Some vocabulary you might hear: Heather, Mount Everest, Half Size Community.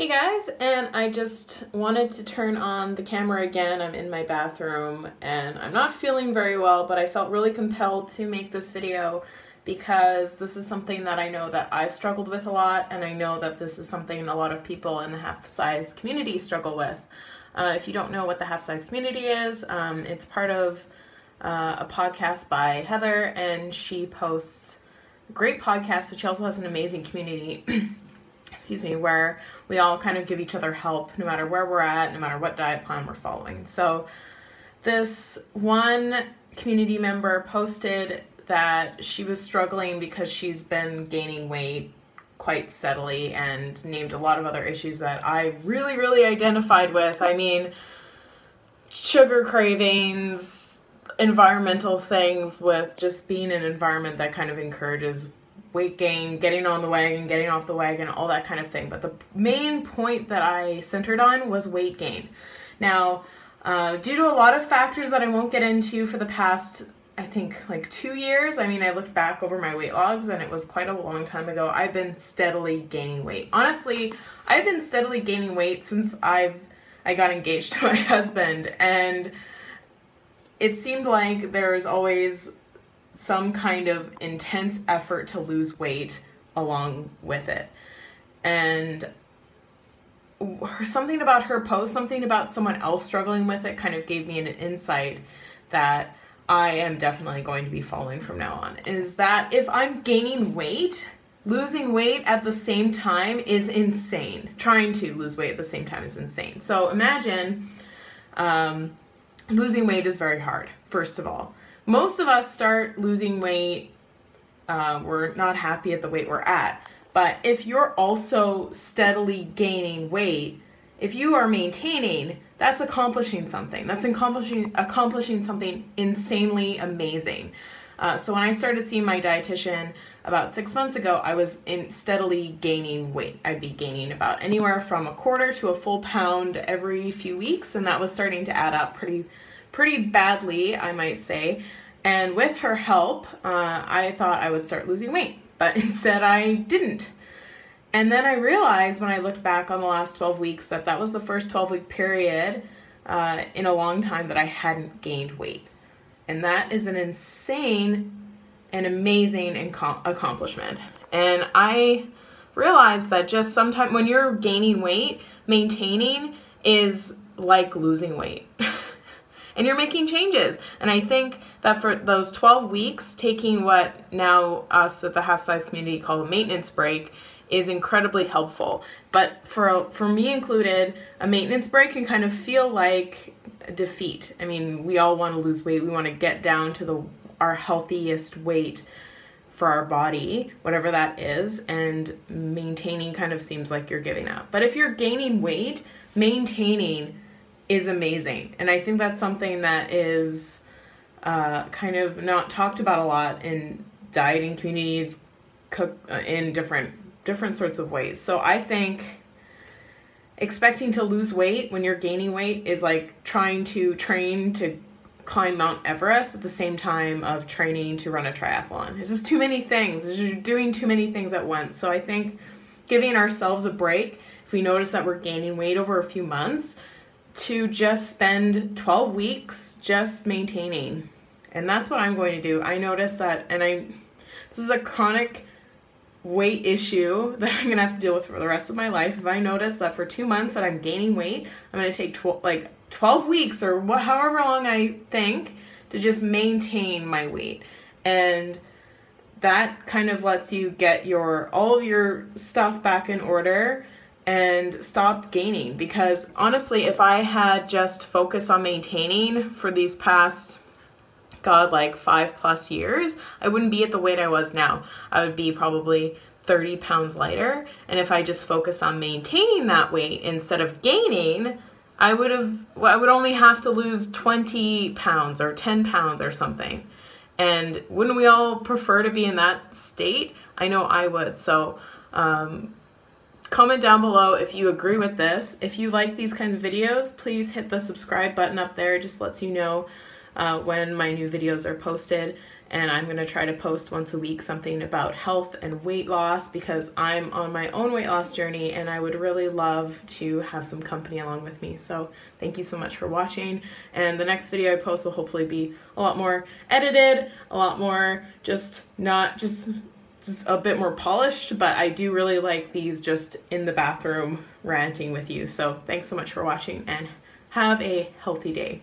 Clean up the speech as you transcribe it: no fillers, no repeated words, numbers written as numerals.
Hey guys, and I just wanted to turn on the camera again. I'm in my bathroom and I'm not feeling very well, but I felt really compelled to make this video because this is something that I know that I've struggled with a lot, and I know that this is something a lot of people in the Half Size community struggle with. If you don't know what the Half Size community is, it's part of a podcast by Heather, and she posts great podcasts, but she also has an amazing community excuse me, where we all kind of give each other help no matter where we're at, no matter what diet plan we're following. So this one community member posted that she was struggling because she's been gaining weight quite steadily, and named a lot of other issues that I really, really identified with. I mean, sugar cravings, environmental things, with just being in an environment that kind of encourages weight gain, getting on the wagon, getting off the wagon, all that kind of thing. But the main point that I centered on was weight gain. Now, due to a lot of factors that I won't get into, for the past, I think, like 2 years, I mean, I looked back over my weight logs and it was quite a long time ago, I've been steadily gaining weight. Honestly, I've been steadily gaining weight since I got engaged to my husband, and it seemed like there's always some kind of intense effort to lose weight along with it. And something about her post, something about someone else struggling with it, kind of gave me an insight that I am definitely going to be following from now on, is that if I'm gaining weight, losing weight at the same time is insane. Trying to lose weight at the same time is insane. So imagine losing weight is very hard, first of all. Most of us start losing weight, we're not happy at the weight we're at, but if you're also steadily gaining weight, if you are maintaining, that's accomplishing something. That's accomplishing something insanely amazing. So when I started seeing my dietitian about 6 months ago, I was steadily gaining weight. I'd be gaining about anywhere from a quarter to a full pound every few weeks, and that was starting to add up pretty badly, I might say. And with her help, I thought I would start losing weight, but instead I didn't. And then I realized when I looked back on the last 12 weeks that that was the first 12-week period in a long time that I hadn't gained weight. And that is an insane and amazing accomplishment. And I realized that just sometimes when you're gaining weight, maintaining is like losing weight. And you're making changes. And I think that for those 12 weeks, taking what now us at the Half Size community call a maintenance break is incredibly helpful. But for me included, a maintenance break can kind of feel like a defeat. I mean, we all want to lose weight. We want to get down to our healthiest weight for our body, whatever that is, and maintaining kind of seems like you're giving up. But if you're gaining weight, maintaining is amazing. And I think that's something that is kind of not talked about a lot in dieting communities, in different sorts of ways. So I think expecting to lose weight when you're gaining weight is like trying to train to climb Mount Everest at the same time of training to run a triathlon. It's just too many things. It's just doing too many things at once. So I think giving ourselves a break, if we notice that we're gaining weight over a few months, to just spend 12 weeks just maintaining. And that's what I'm going to do. I noticed that, and this is a chronic weight issue that I'm gonna have to deal with for the rest of my life. If I notice that for 2 months that I'm gaining weight, I'm gonna take 12 weeks, or however long I think, to just maintain my weight. And that kind of lets you get all of your stuff back in order and stop gaining. Because honestly, if I had just focused on maintaining for these past, God, like 5+ years, I wouldn't be at the weight I was now. I would be probably 30 pounds lighter. And if I just focused on maintaining that weight instead of gaining, I would only have to lose 20 pounds or 10 pounds or something. And wouldn't we all prefer to be in that state? I know I would. So, comment down below if you agree with this. If you like these kinds of videos, please hit the subscribe button up there. It just lets you know when my new videos are posted. and I'm gonna try to post once a week something about health and weight loss, because I'm on my own weight loss journey and I would really love to have some company along with me. So thank you so much for watching, and the next video I post will hopefully be a lot more edited, a lot more just a bit more polished, but I do really like these just in the bathroom ranting with you. So thanks so much for watching, and have a healthy day.